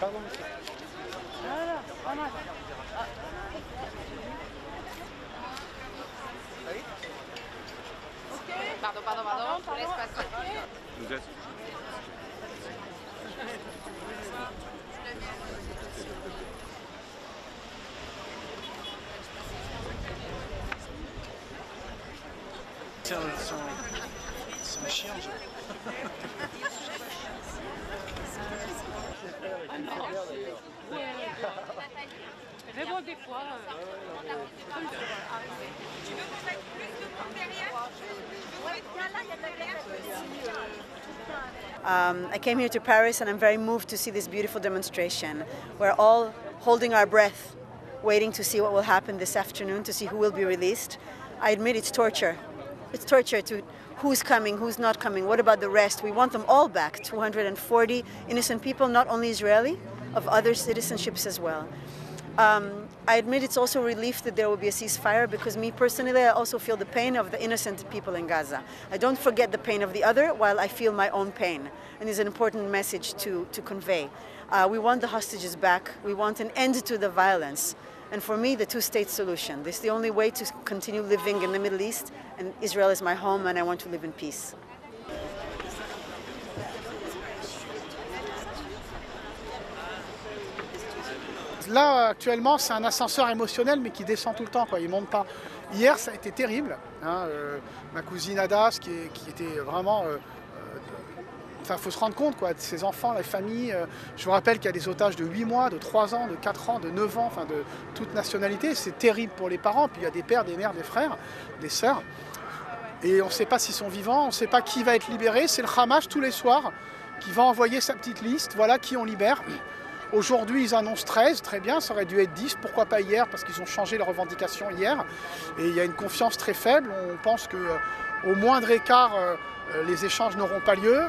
Vado, pure spazio. Ils sont chiants. Ah non, vraiment des fois. Tu veux qu'on mette plus de monde derrière? I came here to Paris and I'm very moved to see this beautiful demonstration. We're all holding our breath, waiting to see what will happen this afternoon, to see who will be released. I admit it's torture. It's torture to who's coming, who's not coming, what about the rest? We want them all back, 240 innocent people, not only Israeli, of other citizenships as well. I admit it's also a relief that there will be a ceasefire, because me personally, I also feel the pain of the innocent people in Gaza. I don't forget the pain of the other while I feel my own pain, and it's an important message to convey. We want the hostages back, we want an end to the violence, and for me, the two-state solution. This is the only way to continue living in the Middle East, and Israel is my home and I want to live in peace. Là, actuellement, c'est un ascenseur émotionnel, mais qui descend tout le temps, quoi. Il ne monte pas. Hier, ça a été terrible. Hein, ma cousine Hadas, qui était vraiment... Enfin, faut se rendre compte, quoi, de ces enfants, la famille. Je vous rappelle qu'il y a des otages de 8 mois, de 3 ans, de 4 ans, de 9 ans, enfin, de toute nationalité. C'est terrible pour les parents. Puis il y a des pères, des mères, des frères, des sœurs. Et on ne sait pas s'ils sont vivants, on ne sait pas qui va être libéré. C'est le Hamas, tous les soirs, qui va envoyer sa petite liste. Voilà qui on libère. Aujourd'hui, ils annoncent 13, très bien, ça aurait dû être 10, pourquoi pas hier, parce qu'ils ont changé leurs revendications hier. Et il y a une confiance très faible, on pense qu'au moindre écart, les échanges n'auront pas lieu.